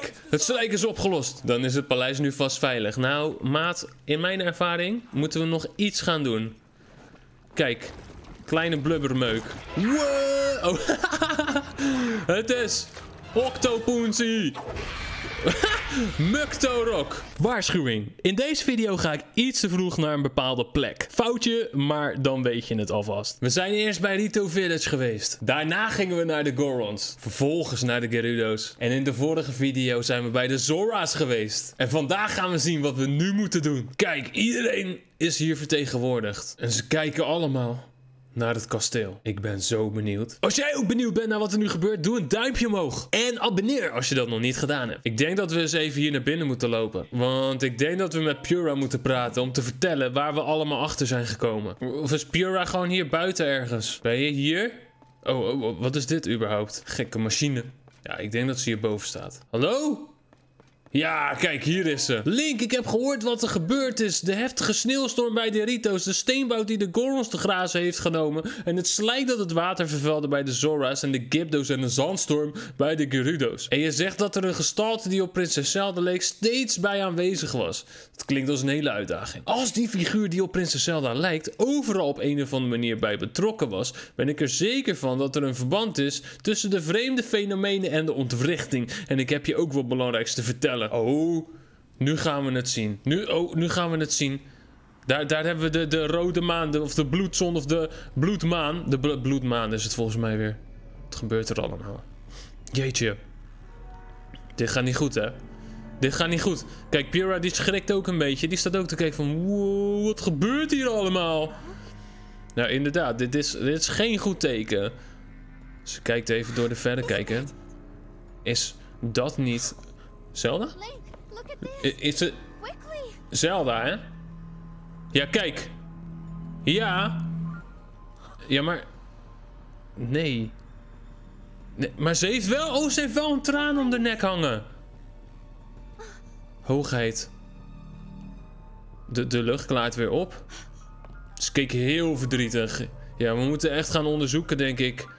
Kijk, het slijk is opgelost. Dan is het paleis nu vast veilig. Nou, maat, in mijn ervaring moeten we nog iets gaan doen. Kijk, kleine blubbermeuk. Wow! Oh. Het is Octopoensie. Muktorok. Waarschuwing. In deze video ga ik iets te vroeg naar een bepaalde plek. Foutje, maar dan weet je het alvast. We zijn eerst bij Rito Village geweest. Daarna gingen we naar de Gorons. Vervolgens naar de Gerudo's. En in de vorige video zijn we bij de Zora's geweest. En vandaag gaan we zien wat we nu moeten doen. Kijk, iedereen is hier vertegenwoordigd. En ze kijken allemaal naar het kasteel. Ik ben zo benieuwd. Als jij ook benieuwd bent naar wat er nu gebeurt, doe een duimpje omhoog. En abonneer als je dat nog niet gedaan hebt. Ik denk dat we eens even hier naar binnen moeten lopen. Want ik denk dat we met Purah moeten praten om te vertellen waar we allemaal achter zijn gekomen. Of is Purah gewoon hier buiten ergens? Ben je hier? Oh, wat is dit überhaupt? Gekke machine. Ja, ik denk dat ze hierboven staat. Hallo? Ja, kijk, hier is ze. Link, ik heb gehoord wat er gebeurd is. De heftige sneeuwstorm bij de Rito's. De steenbout die de Gorons te grazen heeft genomen. En het slijk dat het water vervuilde bij de Zora's en de Gibdo's. En een zandstorm bij de Gerudo's. En je zegt dat er een gestalte die op Prinses Zelda leek steeds bij aanwezig was. Dat klinkt als een hele uitdaging. Als die figuur die op Prinses Zelda lijkt overal op een of andere manier bij betrokken was, ben ik er zeker van dat er een verband is tussen de vreemde fenomenen en de ontwrichting. En ik heb je ook wat belangrijks te vertellen. Oh, nu gaan we het zien. Nu gaan we het zien. Daar hebben we de rode maan, of de bloedzon, of de bloedmaan. De bloedmaan is het volgens mij weer. Wat gebeurt er allemaal? Jeetje. Dit gaat niet goed, hè? Dit gaat niet goed. Kijk, Purah die schrikt ook een beetje. Die staat ook te kijken van, wow, wat gebeurt hier allemaal? Nou, inderdaad, dit is geen goed teken. Dus kijkt even door de verrekijker. Is dat niet Zelda? Is het Zelda, hè? Ja, kijk. Ja. Ja, maar nee. Nee. Maar ze heeft wel... Oh, ze heeft wel een traan om de nek hangen. Hoogheid. De lucht klaart weer op. Ze keek heel verdrietig. Ja, we moeten echt gaan onderzoeken, denk ik.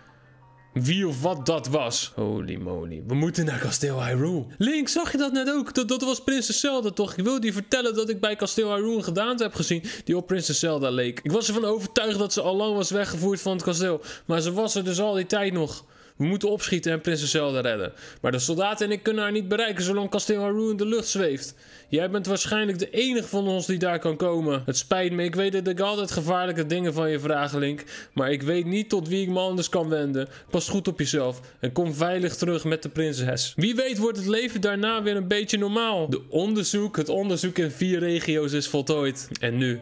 Wie of wat dat was. Holy moly. We moeten naar Kasteel Hyrule. Link, zag je dat net ook? Dat was Prinses Zelda, toch? Ik wilde je vertellen dat ik bij Kasteel Hyrule een gedaante heb gezien die op Prinses Zelda leek. Ik was ervan overtuigd dat ze al lang was weggevoerd van het kasteel. Maar ze was er dus al die tijd nog. We moeten opschieten en Prinses Zelda redden. Maar de soldaten en ik kunnen haar niet bereiken zolang Kasteel Hyrule in de lucht zweeft. Jij bent waarschijnlijk de enige van ons die daar kan komen. Het spijt me, ik weet dat ik altijd gevaarlijke dingen van je vraag, Link. Maar ik weet niet tot wie ik me anders kan wenden. Pas goed op jezelf en kom veilig terug met de prinses. Wie weet wordt het leven daarna weer een beetje normaal. Het onderzoek in 4 regio's is voltooid. En nu?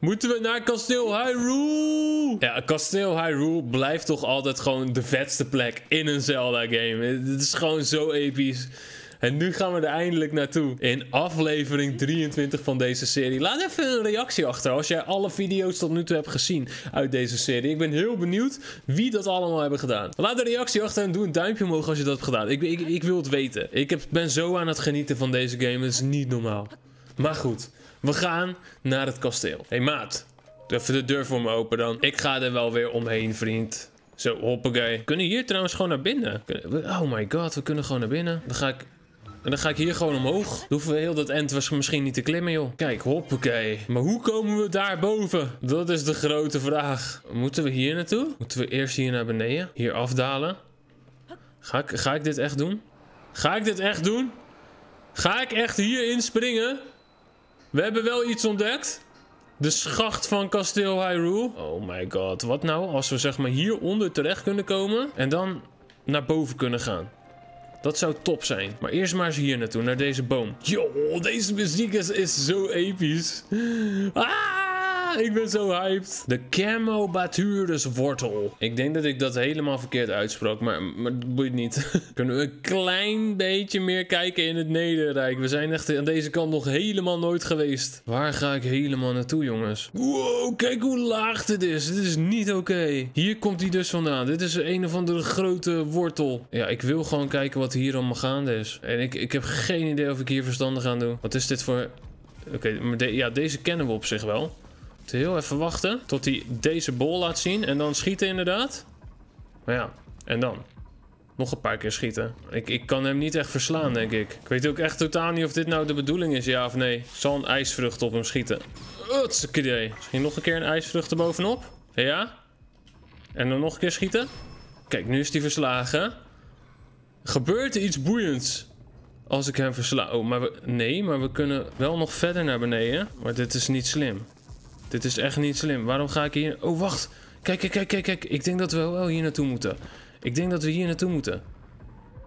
Moeten we naar Kasteel Hyrule? Ja, Kasteel Hyrule blijft toch altijd gewoon de vetste plek in een Zelda-game. Het is gewoon zo episch. En nu gaan we er eindelijk naartoe. In aflevering 23 van deze serie. Laat even een reactie achter als jij alle video's tot nu toe hebt gezien uit deze serie. Ik ben heel benieuwd wie dat allemaal hebben gedaan. Laat een reactie achter en doe een duimpje omhoog als je dat hebt gedaan. Ik wil het weten. Ik ben zo aan het genieten van deze game. Het is niet normaal. Maar goed. We gaan naar het kasteel. Hé, hey, maat. Even de deur voor me open dan. Ik ga er wel weer omheen, vriend. Zo, hoppakee. We kunnen hier trouwens gewoon naar binnen. Oh my god, we kunnen gewoon naar binnen. Dan ga ik hier gewoon omhoog. Dan hoeven we heel dat end was misschien niet te klimmen, joh. Kijk, hoppakee. Maar hoe komen we daar boven? Dat is de grote vraag. Moeten we hier naartoe? Moeten we eerst hier naar beneden? Hier afdalen? Ga ik dit echt doen? Ga ik dit echt doen? Ga ik echt hierin springen? We hebben wel iets ontdekt. De schacht van Kasteel Hyrule. Oh my god, wat nou als we zeg maar hieronder terecht kunnen komen en dan naar boven kunnen gaan. Dat zou top zijn. Maar eerst maar eens hier naartoe, naar deze boom. Yo, deze muziek is zo episch. Ah, ik ben zo hyped. De Camo Baturus wortel. Ik denk dat ik dat helemaal verkeerd uitsprak, maar dat boeit niet. Kunnen we een klein beetje meer kijken in het Nederrijk? We zijn echt aan deze kant nog helemaal nooit geweest. Waar ga ik helemaal naartoe, jongens? Wow, kijk hoe laag dit is. Dit is niet oké. Hier komt hij dus vandaan. Dit is een of andere grote wortel. Ja, ik wil gewoon kijken wat hier allemaal gaande is. En ik heb geen idee of ik hier verstandig aan doe. Wat is dit voor... Oké, maar ja, deze kennen we op zich wel. Heel even wachten tot hij deze bol laat zien en dan schieten inderdaad. Maar ja, en dan? Nog een paar keer schieten. Ik kan hem niet echt verslaan, denk ik. Ik weet ook echt totaal niet of dit nou de bedoeling is, ja of nee. Ik zal een ijsvrucht op hem schieten. Utskidee. Misschien nog een keer een ijsvrucht erbovenop. Ja. En dan nog een keer schieten. Kijk, nu is hij verslagen. Gebeurt er iets boeiends als ik hem versla? Oh, maar we... Nee, maar we kunnen wel nog verder naar beneden. Maar dit is niet slim. Dit is echt niet slim. Waarom ga ik hier... Oh, wacht. Kijk. Ik denk dat we wel hier naartoe moeten.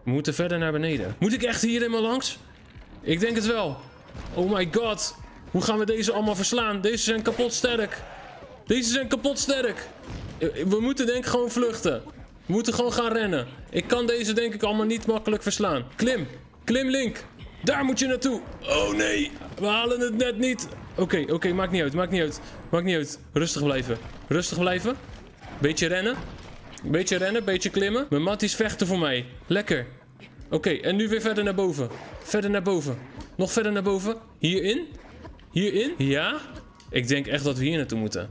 We moeten verder naar beneden. Moet ik echt hier helemaal langs? Ik denk het wel. Oh my god. Hoe gaan we deze allemaal verslaan? Deze zijn kapot sterk. We moeten denk ik gewoon vluchten. We moeten gewoon gaan rennen. Ik kan deze denk ik allemaal niet makkelijk verslaan. Klim. Klim Link. Daar moet je naartoe. Oh nee. We halen het net niet. Oké. Maakt niet uit. Rustig blijven. Beetje rennen, beetje klimmen. Mijn matties vechten voor mij. Lekker. Oké, en nu weer verder naar boven. Nog verder naar boven. Hierin? Ja? Ik denk echt dat we hier naartoe moeten.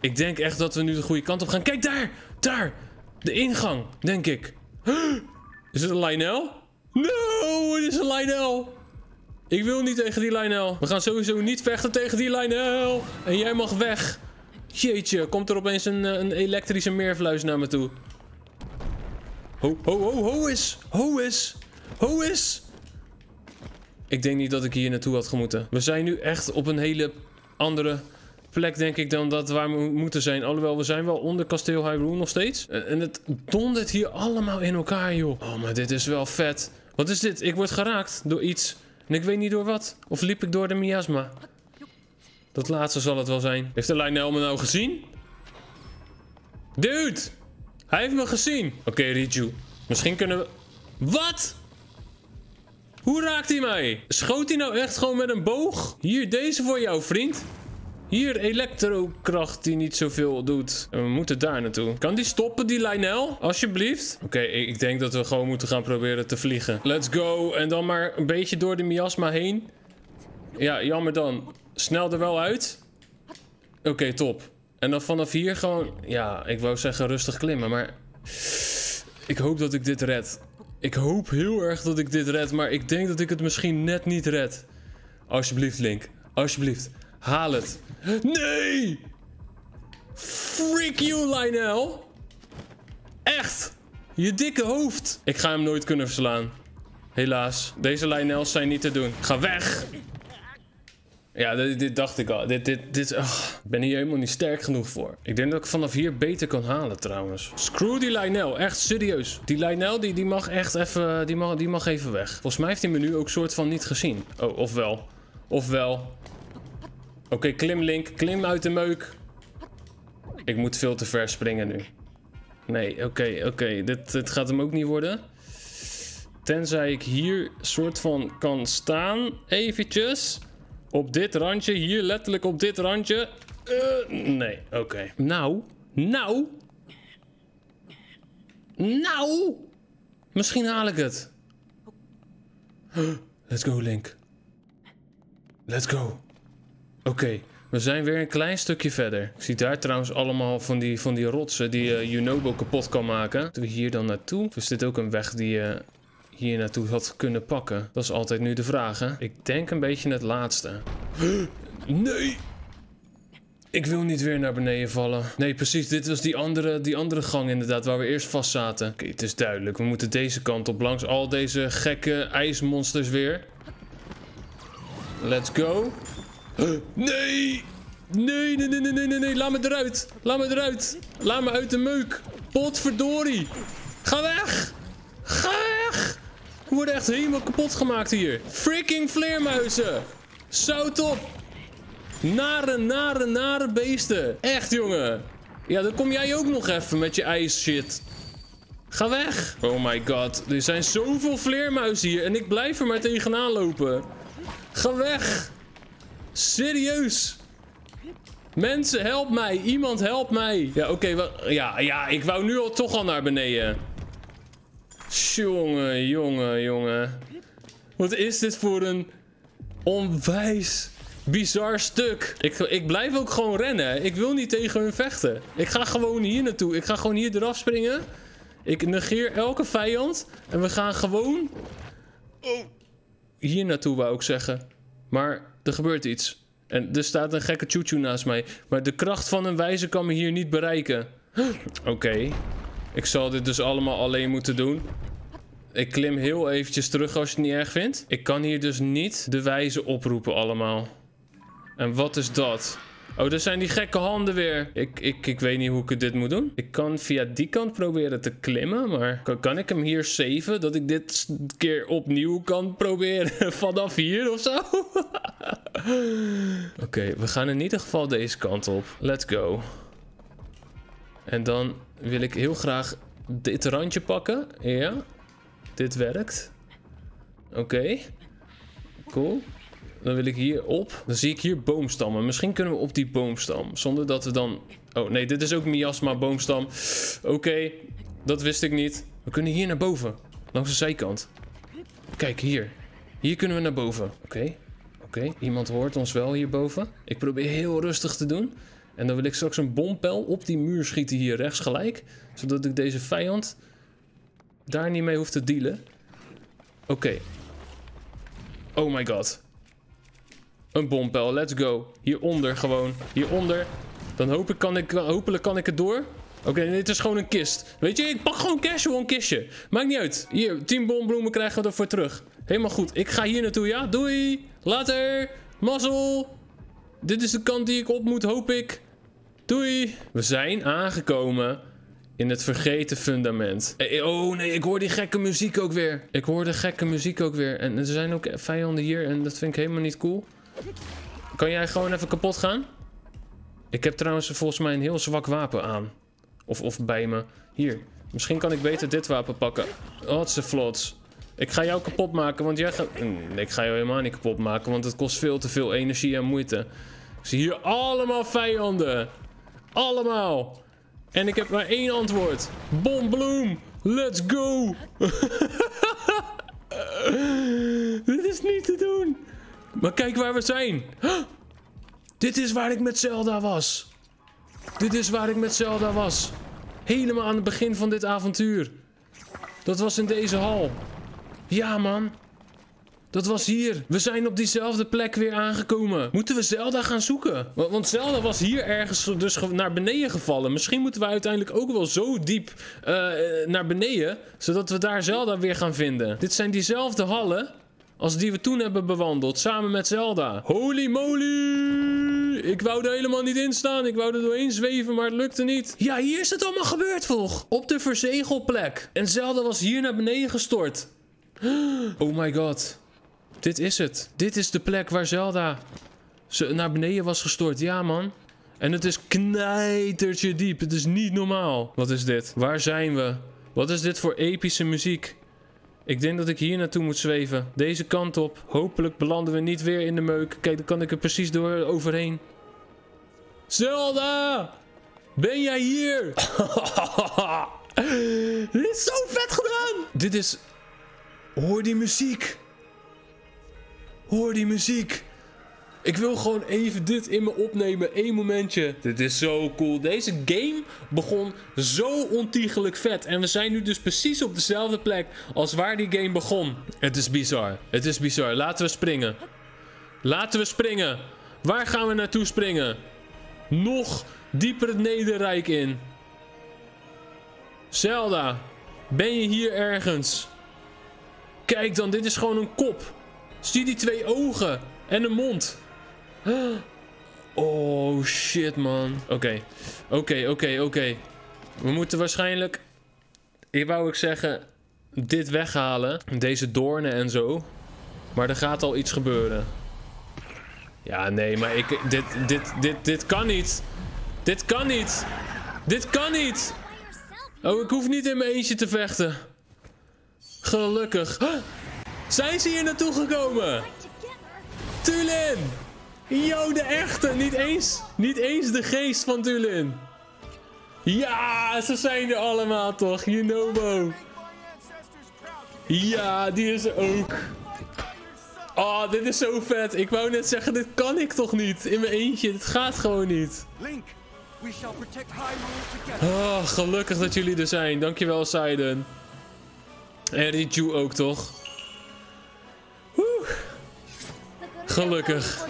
Ik denk echt dat we nu de goede kant op gaan. Kijk daar! De ingang, denk ik. Is het een Lynel? No, het is een Lynel. Ik wil niet tegen die Lynel. We gaan sowieso niet vechten tegen die Lynel. En jij mag weg. Jeetje, komt er opeens een elektrische meervluis naar me toe. Ho is. Ik denk niet dat ik hier naartoe had gemoeten. We zijn nu echt op een hele andere plek, denk ik, dan dat waar we moeten zijn. Alhoewel, we zijn wel onder Kasteel Hyrule nog steeds. En het dondert hier allemaal in elkaar, joh. Oh, maar dit is wel vet. Wat is dit? Ik word geraakt door iets. En ik weet niet door wat. Of liep ik door de miasma? Dat laatste zal het wel zijn. Heeft de Lynel me nou gezien? Dude! Hij heeft me gezien. Oké, Riju. Misschien kunnen we... Wat? Hoe raakt hij mij? Schoot hij nou echt gewoon met een boog? Hier, deze voor jou, vriend. Hier, elektrokracht die niet zoveel doet. En we moeten daar naartoe. Kan die stoppen, die Lynel? Alsjeblieft. Oké, ik denk dat we gewoon moeten gaan proberen te vliegen. Let's go. En dan maar een beetje door de miasma heen. Ja, jammer dan. Snel er wel uit. Oké, top. En dan vanaf hier gewoon... Ja, ik wou zeggen rustig klimmen, maar... Ik hoop dat ik dit red. Ik hoop heel erg dat ik dit red, maar ik denk dat ik het misschien net niet red. Alsjeblieft, Link. Alsjeblieft. Haal het. Nee! Freak you, Lynel! Echt! Je dikke hoofd! Ik ga hem nooit kunnen verslaan. Helaas. Deze Lynels zijn niet te doen. Ga weg! Ja, dit dacht ik al. Ik ben hier helemaal niet sterk genoeg voor. Ik denk dat ik vanaf hier beter kan halen trouwens. Screw die Lynel. Echt serieus. Die Lynel die mag echt even... Die mag even weg. Volgens mij heeft hij me nu ook soort van niet gezien. Oh, ofwel. Oké, klim Link. Klim uit de meuk. Ik moet veel te ver springen nu. Nee, oké. Dit gaat hem ook niet worden. Tenzij ik hier soort van kan staan. Eventjes. Op dit randje, hier letterlijk op dit randje. Nee, oké. Nou! Misschien haal ik het. Let's go, Link. Let's go. Oké, we zijn weer een klein stukje verder. Ik zie daar trouwens allemaal van die rotsen die Yunobo kapot kan maken. Doen we hier dan naartoe? Of is dit ook een weg die... hier naartoe had kunnen pakken. Dat is altijd nu de vraag, hè? Ik denk een beetje het laatste. Nee! Ik wil niet weer naar beneden vallen. Nee, precies. Dit was die andere gang inderdaad, waar we eerst vast zaten. Oké, het is duidelijk. We moeten deze kant op langs al deze gekke ijsmonsters weer. Let's go. Nee! Nee. Laat me eruit. Laat me uit de meuk. Potverdorie. Ga weg! We worden echt helemaal kapot gemaakt hier. Freaking vleermuizen. Zout op. Nare beesten. Echt, jongen. Ja, dan kom jij ook nog even met je ijsshit. Ga weg. Oh my god. Er zijn zoveel vleermuizen hier. En ik blijf er maar tegenaan lopen. Ga weg. Serieus. Mensen, help mij. Iemand help mij. Ja, oké. Ja, ik wou nu toch al naar beneden. Jongen. Wat is dit voor een onwijs bizar stuk. Ik blijf ook gewoon rennen. Ik wil niet tegen hun vechten. Ik ga gewoon hier naartoe. Ik ga gewoon hier eraf springen. Ik negeer elke vijand. En we gaan gewoon... Oh. Hier naartoe, wou ik zeggen. Maar er gebeurt iets. En er staat een gekke choo-choo naast mij. Maar de kracht van een wijze kan me hier niet bereiken. Oké. Ik zal dit dus allemaal alleen moeten doen. Ik klim heel eventjes terug als je het niet erg vindt. Ik kan hier dus niet de wijze oproepen allemaal. En wat is dat? Oh, daar zijn die gekke handen weer. Ik weet niet hoe ik dit moet doen. Ik kan via die kant proberen te klimmen, maar... Kan ik hem hier saven? Dat ik dit keer opnieuw kan proberen vanaf hier of zo? Oké, we gaan in ieder geval deze kant op. Let's go. En dan wil ik heel graag dit randje pakken. Ja, dit werkt. Oké. Cool. Dan wil ik hier op. Dan zie ik hier boomstammen. Misschien kunnen we op die boomstam. Zonder dat we dan... Oh nee, dit is ook miasma boomstam. Oké, dat wist ik niet. We kunnen hier naar boven. Langs de zijkant. Kijk, hier. Hier kunnen we naar boven. Oké. Iemand hoort ons wel hierboven. Ik probeer heel rustig te doen. En dan wil ik straks een bompel op die muur schieten hier rechts gelijk. Zodat ik deze vijand daar niet mee hoef te dealen. Oké. Oh my god. Een bompel, let's go. Hieronder gewoon. Hieronder. Dan hopelijk kan ik het door. Oké, dit is gewoon een kist. Weet je, ik pak gewoon casual een kistje. Maakt niet uit. Hier, 10 bombloemen krijgen we ervoor terug. Helemaal goed. Ik ga hier naartoe, ja? Doei. Later. Mazzel. Dit is de kant die ik op moet, hoop ik. Doei. We zijn aangekomen in het vergeten fundament. Oh nee, ik hoor die gekke muziek ook weer. En er zijn ook vijanden hier en dat vind ik helemaal niet cool. Kan jij gewoon even kapot gaan? Ik heb trouwens volgens mij een heel zwak wapen aan. Of bij me. Hier. Misschien kan ik beter dit wapen pakken. Hotseflots. Ik ga jou kapot maken, want jij gaat... Ik ga jou helemaal niet kapot maken, want het kost veel te veel energie en moeite. Ik zie hier allemaal vijanden. Allemaal. En ik heb maar één antwoord. Bombloem. Let's go. Dit is niet te doen. Maar kijk waar we zijn. Dit is waar ik met Zelda was. Helemaal aan het begin van dit avontuur. Dat was in deze hal. Ja, man. Dat was hier. We zijn op diezelfde plek weer aangekomen. Moeten we Zelda gaan zoeken? Want Zelda was hier ergens dus naar beneden gevallen. Misschien moeten we uiteindelijk ook wel zo diep naar beneden. Zodat we daar Zelda weer gaan vinden. Dit zijn diezelfde hallen. Als die we toen hebben bewandeld, samen met Zelda. Holy moly! Ik wou er helemaal niet in staan. Ik wou er doorheen zweven, maar het lukte niet. Ja, hier is het allemaal gebeurd, volg. Op de verzegelplek. En Zelda was hier naar beneden gestort. Oh my god. Dit is het. Dit is de plek waar Zelda naar beneden was gestort. Ja, man. En het is knijtertje diep. Het is niet normaal. Wat is dit? Waar zijn we? Wat is dit voor epische muziek? Ik denk dat ik hier naartoe moet zweven. Deze kant op. Hopelijk belanden we niet weer in de meuk. Kijk, dan kan ik er precies door overheen. Zelda! Ben jij hier? Dit is zo vet gedaan! Dit is... Hoor die muziek. Ik wil gewoon even dit in me opnemen. Eén momentje. Dit is zo cool. Deze game begon zo ontiegelijk vet. En we zijn nu dus precies op dezelfde plek als waar die game begon. Het is bizar. Laten we springen. Waar gaan we naartoe springen? Nog dieper het Nederrijk in. Zelda, ben je hier ergens? Kijk dan, dit is gewoon een kop. Zie die twee ogen en een mond. Oh shit, man. Oké. We moeten waarschijnlijk... Ik wou ik zeggen... Dit weghalen. Deze doornen en zo. Maar er gaat al iets gebeuren. Ja, nee, maar ik... Dit kan niet. Oh, ik hoef niet in mijn eentje te vechten. Gelukkig. Zijn ze hier naartoe gekomen? Tulin! Yo, de echte! Niet eens de geest van Tulin. Ja, ze zijn er allemaal toch. Yunobo. Ja, die is er ook. Oh, dit is zo vet. Ik wou net zeggen, dit kan ik toch niet in mijn eentje. Dit gaat gewoon niet. Link, Oh, gelukkig dat jullie er zijn. Dankjewel, Sidon. En Riju ook, toch? Woe. Gelukkig.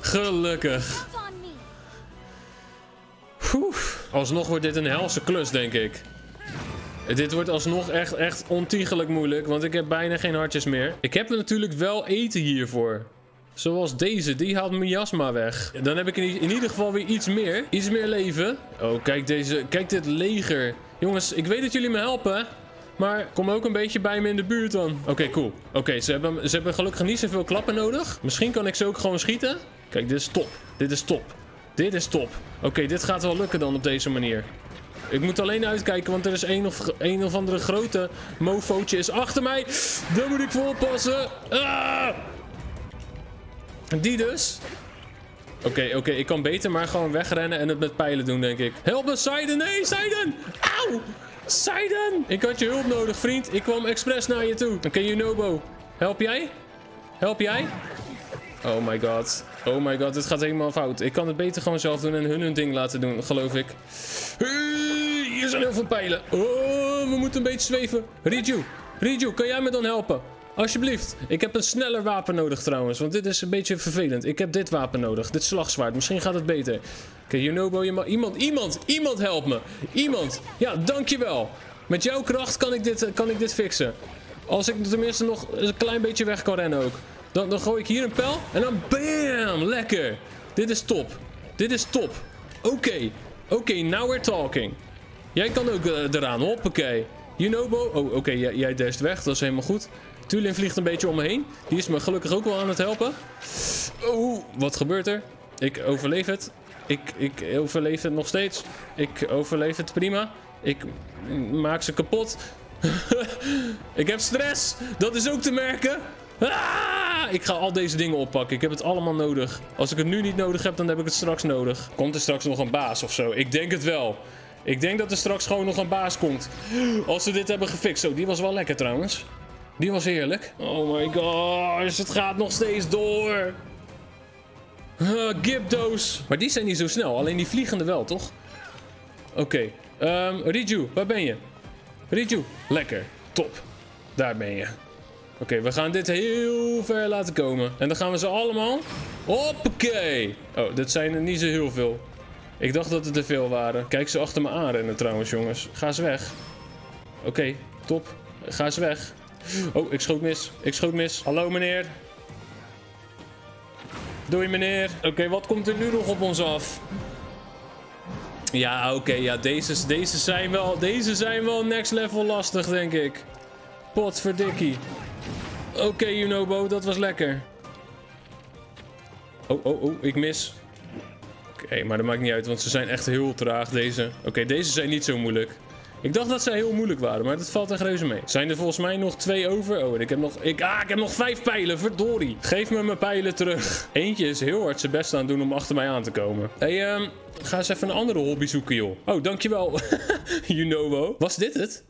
Gelukkig. Woe. Alsnog wordt dit een helse klus, denk ik. Dit wordt alsnog echt ontiegelijk moeilijk, want ik heb bijna geen hartjes meer. Ik heb er natuurlijk wel eten hiervoor. Zoals deze, die haalt miasma weg. Dan heb ik in ieder geval weer iets meer. Iets meer leven. Oh, kijk deze. Kijk dit leger. Jongens, ik weet dat jullie me helpen. Maar kom ook een beetje bij me in de buurt dan. Oké, cool. Oké, ze hebben gelukkig niet zoveel klappen nodig. Misschien kan ik ze ook gewoon schieten. Kijk, dit is top. Dit is top. Dit is top. Oké, dit gaat wel lukken dan op deze manier. Ik moet alleen uitkijken, want er is een of andere grote mofootje is achter mij. Daar moet ik voor oppassen. Ah! Die dus. Oké, ik kan beter maar gewoon wegrennen en het met pijlen doen, denk ik. Help me, Sidon! Nee, Sidon! Auw! Sidon! Ik had je hulp nodig, vriend. Ik kwam expres naar je toe. Oké, Yunobo. Help jij? Help jij? Oh my god. Oh my god, dit gaat helemaal fout. Ik kan het beter gewoon zelf doen en hun ding laten doen, geloof ik. Hier zijn heel veel pijlen. Oh, we moeten een beetje zweven. Riju, kan jij me dan helpen? Alsjeblieft. Ik heb een sneller wapen nodig trouwens, want dit is een beetje vervelend. Ik heb dit wapen nodig, dit slagzwaard. Misschien gaat het beter. Oké, Yunobo, je mag... Iemand help me. Iemand. Ja, dankjewel. Met jouw kracht kan ik dit fixen. Als ik tenminste nog een klein beetje weg kan rennen ook. Dan gooi ik hier een pijl en dan bam, lekker. Dit is top. Dit is top. Oké, now we're talking. Jij kan ook eraan, hoppakee. Yunobo, oké, jij dasht weg, dat is helemaal goed. Tulin vliegt een beetje om me heen. Die is me gelukkig ook wel aan het helpen. Oh, wat gebeurt er? Ik overleef het. Ik overleef het nog steeds. Ik overleef het prima. Ik maak ze kapot. Ik heb stress. Dat is ook te merken. Ah, ik ga al deze dingen oppakken. Ik heb het allemaal nodig. Als ik het nu niet nodig heb, dan heb ik het straks nodig. Komt er straks nog een baas of zo? Ik denk het wel. Ik denk dat er straks gewoon nog een baas komt. Als we dit hebben gefixt. Zo, die was wel lekker trouwens. Die was heerlijk. Oh my gosh, het gaat nog steeds door. Gibdo's. Maar die zijn niet zo snel. Alleen die vliegende wel, toch? Oké, Riju, waar ben je? Riju, lekker. Top. Daar ben je. Oké, we gaan dit heel ver laten komen. En dan gaan we ze allemaal... Hoppakee! Oh, dit zijn er niet zo heel veel. Ik dacht dat het er veel waren. Kijk ze achter me aanrennen trouwens, jongens. Ga eens weg. Oké, top. Ga eens weg. Oh, ik schoot mis. Ik schoot mis. Hallo, meneer. Doei, meneer. Oké, wat komt er nu nog op ons af? Ja, oké, deze zijn wel next level lastig, denk ik. Potverdikkie. Oké, Yunobo, dat was lekker. Oh, ik mis. Oké, maar dat maakt niet uit, want ze zijn echt heel traag, deze. Oké, deze zijn niet zo moeilijk. Ik dacht dat ze heel moeilijk waren, maar dat valt echt reuze mee. Zijn er volgens mij nog 2 over? Oh, ik heb nog 5 pijlen, verdorie. Geef me mijn pijlen terug. Eentje is heel hard zijn best aan het doen om achter mij aan te komen. Hé, ga eens even een andere hobby zoeken, joh. Oh, dankjewel, Yunobo. Was dit het?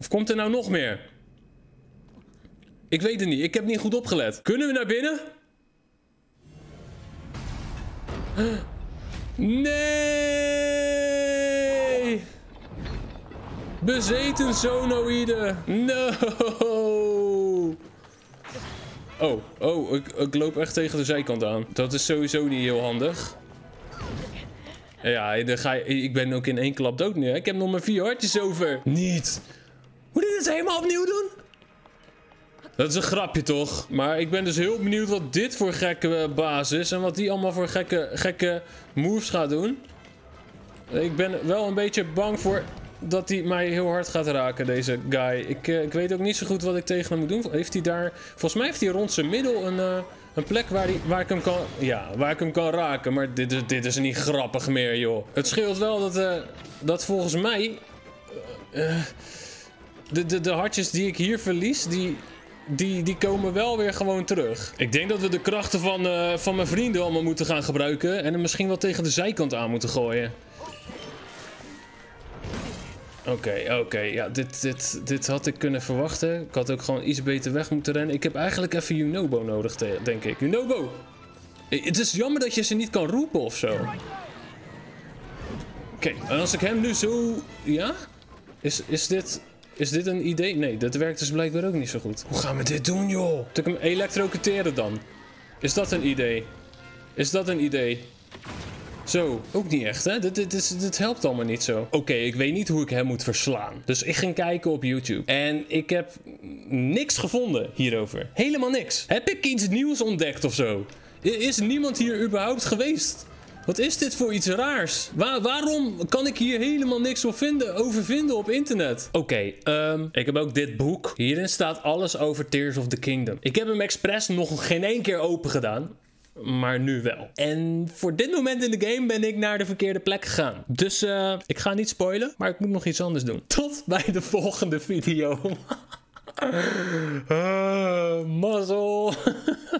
Of komt er nou nog meer? Ik weet het niet, ik heb niet goed opgelet. Kunnen we naar binnen? Nee! Bezeten zonoïde. No! Oh, ik loop echt tegen de zijkant aan. Dat is sowieso niet heel handig. Ja, dan ga je, ik ben ook in één klap dood nu. Hè? Ik heb nog maar 4 hartjes over. Niet! Moet ik dit helemaal opnieuw doen? Dat is een grapje, toch? Maar ik ben dus heel benieuwd wat dit voor gekke baas is. En wat die allemaal voor gekke moves gaat doen. Ik ben wel een beetje bang voor dat hij mij heel hard gaat raken, deze guy. Ik weet ook niet zo goed wat ik tegen hem moet doen. Heeft hij daar... Volgens mij heeft hij rond zijn middel een plek waar ik hem kan raken. Maar dit is niet grappig meer, joh. Het scheelt wel dat volgens mij... De hartjes die ik hier verlies, die komen wel weer gewoon terug. Ik denk dat we de krachten van mijn vrienden allemaal moeten gaan gebruiken. En hem misschien wel tegen de zijkant aan moeten gooien. Oké. Ja, dit had ik kunnen verwachten. Ik had ook gewoon iets beter weg moeten rennen. Ik heb eigenlijk even Yunobo nodig, denk ik. Yunobo! Het is jammer dat je ze niet kan roepen of zo. Oké, en als ik hem nu zo... Ja? Is dit een idee? Nee, dat werkt dus blijkbaar ook niet zo goed. Hoe gaan we dit doen, joh? Moet ik hem elektrocuteren dan? Is dat een idee? Is dat een idee? Zo, ook niet echt, hè? Dit helpt allemaal niet zo. Oké, ik weet niet hoe ik hem moet verslaan. Dus ik ging kijken op YouTube. En ik heb niks gevonden hierover. Helemaal niks. Heb ik iets nieuws ontdekt of zo? Is niemand hier überhaupt geweest? Wat is dit voor iets raars? Waarom kan ik hier helemaal niks over vinden op internet? Oké, ik heb ook dit boek. Hierin staat alles over Tears of the Kingdom. Ik heb hem expres nog geen één keer open gedaan. Maar nu wel. En voor dit moment in de game ben ik naar de verkeerde plek gegaan. Dus ik ga niet spoilen, maar ik moet nog iets anders doen. Tot bij de volgende video. Mazzel.